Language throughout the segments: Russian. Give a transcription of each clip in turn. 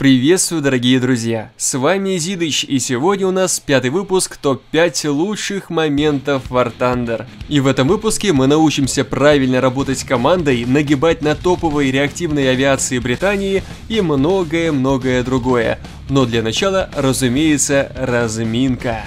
Приветствую, дорогие друзья, с вами Зидыч, и сегодня у нас 5-й выпуск топ-5 лучших моментов War Thunder. И в этом выпуске мы научимся правильно работать командой, нагибать на топовой реактивной авиации Британии и многое-многое другое. Но для начала, разумеется, разминка.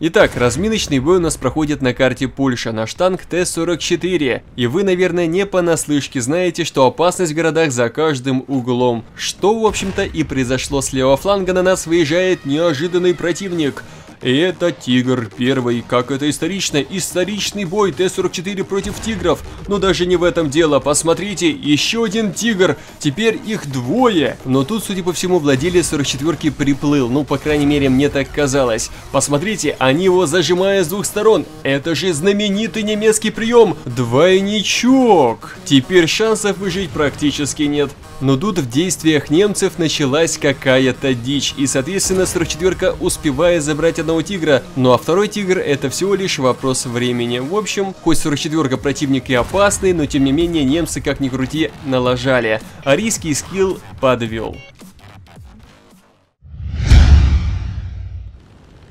Итак, разминочный бой у нас проходит на карте Польши, наш танк Т-44, и вы, наверное, не понаслышке знаете, что опасность в городах за каждым углом. Что, в общем-то, и произошло. С левого фланга на нас выезжает неожиданный противник. И это Тигр Первый. Как это исторично? Историчный бой Т-44 против Тигров. Но даже не в этом дело. Посмотрите, еще один Тигр. Теперь их двое. Но тут, судя по всему, владелец 44-ки приплыл. Ну, по крайней мере, мне так казалось. Посмотрите, они его зажимают с двух сторон. Это же знаменитый немецкий прием. Двойничок. Теперь шансов выжить практически нет. Но тут в действиях немцев началась какая-то дичь. И, соответственно, 44-ка успевает забрать одного тигра. Ну а второй тигр — это всего лишь вопрос времени. В общем, хоть 44-ка противник и опасный, но тем не менее немцы, как ни крути, налажали. Арийский скилл подвел.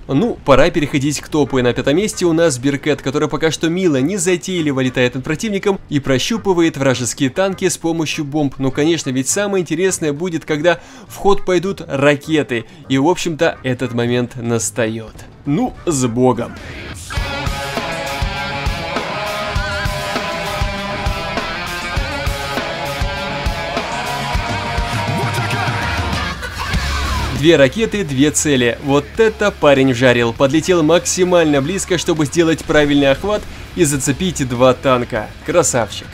Ну, пора переходить к топу, и на 5-м месте у нас Беркэт, который пока что мило, незатейливо летает над противником и прощупывает вражеские танки с помощью бомб. Ну, конечно, ведь самое интересное будет, когда в ход пойдут ракеты, и, в общем-то, этот момент настает. Ну, с богом! Две ракеты, две цели. Вот это парень вжарил. Подлетел максимально близко, чтобы сделать правильный охват и зацепить два танка. Красавчик.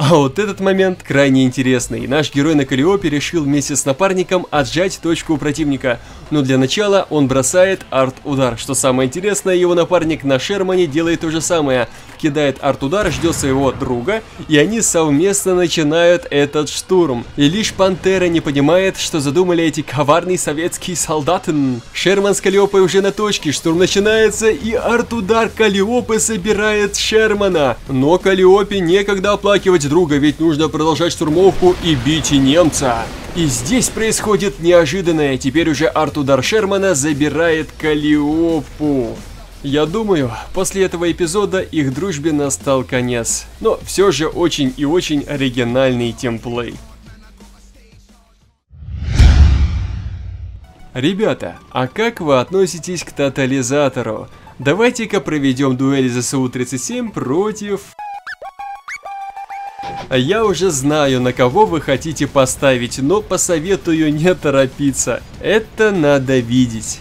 А вот этот момент крайне интересный. Наш герой на Калиопе решил вместе с напарником отжать точку у противника. Но для начала он бросает арт-удар. Что самое интересное, его напарник на Шермане делает то же самое. Кидает арт-удар, ждет своего друга, и они совместно начинают этот штурм. И лишь Пантера не понимает, что задумали эти коварные советские солдаты. Шерман с Калиопой уже на точке, штурм начинается, и арт-удар Калиопы собирает Шермана. Но Калиопе некогда оплакивать друга, ведь нужно продолжать штурмовку и бить немца. И здесь происходит неожиданное. Теперь уже арт-удар Шермана забирает Калиопу. Я думаю, после этого эпизода их дружбе настал конец. Но все же очень и очень оригинальный тимплей. Ребята, а как вы относитесь к тотализатору? Давайте-ка проведем дуэль за СУ-37 против... Я уже знаю, на кого вы хотите поставить, но посоветую не торопиться. Это надо видеть.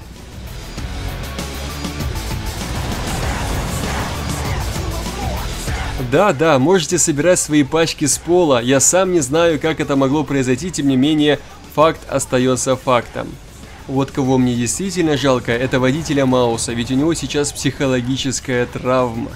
Да, можете собирать свои пачки с пола. Я сам не знаю, как это могло произойти, тем не менее, факт остается фактом. Вот кого мне действительно жалко, это водителя Мауса, ведь у него сейчас психологическая травма.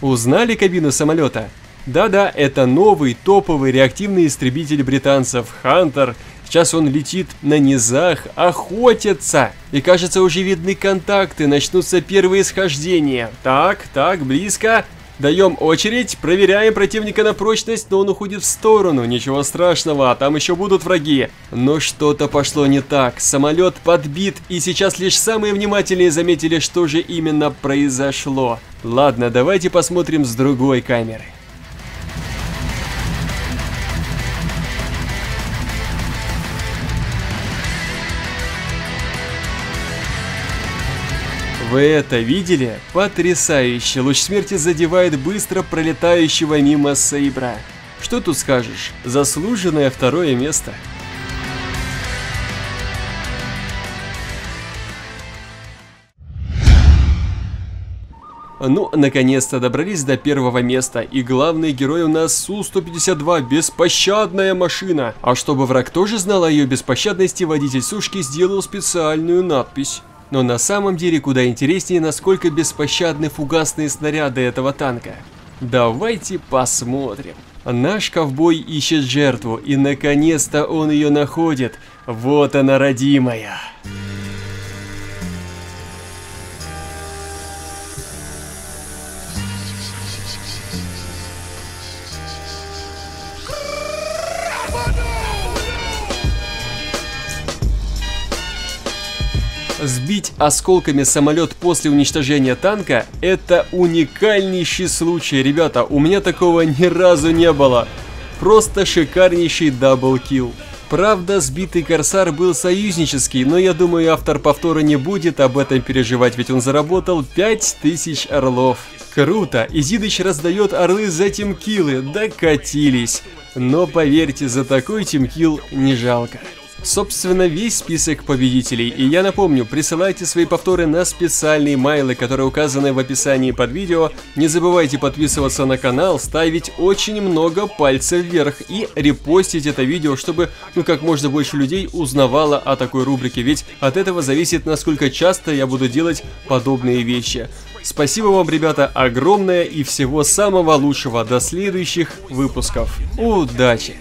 Узнали кабину самолета? Да, это новый топовый реактивный истребитель британцев «Хантер». Сейчас он летит на низах, охотится. И кажется, уже видны контакты, начнутся первые схождения. Так, близко. Даем очередь, проверяем противника на прочность, но он уходит в сторону, ничего страшного, а там еще будут враги. Но что-то пошло не так, самолет подбит, и сейчас лишь самые внимательные заметили, что же именно произошло. Ладно, давайте посмотрим с другой камеры. Вы это видели? Потрясающе! Луч смерти задевает быстро пролетающего мимо Сейбра. Что тут скажешь? Заслуженное второе место. Ну, наконец-то добрались до первого места, и главный герой у нас Су-152, беспощадная машина. А чтобы враг тоже знал о ее беспощадности, водитель сушки сделал специальную надпись. Но на самом деле куда интереснее, насколько беспощадны фугасные снаряды этого танка. Давайте посмотрим. Наш ковбой ищет жертву, и наконец-то он ее находит. Вот она, родимая. Сбить осколками самолет после уничтожения танка – это уникальнейший случай, ребята, у меня такого ни разу не было. Просто шикарнейший даблкилл. Правда, сбитый Корсар был союзнический, но я думаю, автор повтора не будет об этом переживать, ведь он заработал 5000 орлов. Круто, и Зидыч раздает орлы за тимкилы, докатились. Но поверьте, за такой тимкил не жалко. Собственно, весь список победителей, и я напомню, присылайте свои повторы на специальные майлы, которые указаны в описании под видео. Не забывайте подписываться на канал, ставить очень много пальцев вверх и репостить это видео, чтобы как можно больше людей узнавало о такой рубрике, ведь от этого зависит, насколько часто я буду делать подобные вещи. Спасибо вам, ребята, огромное и всего самого лучшего. До следующих выпусков. Удачи!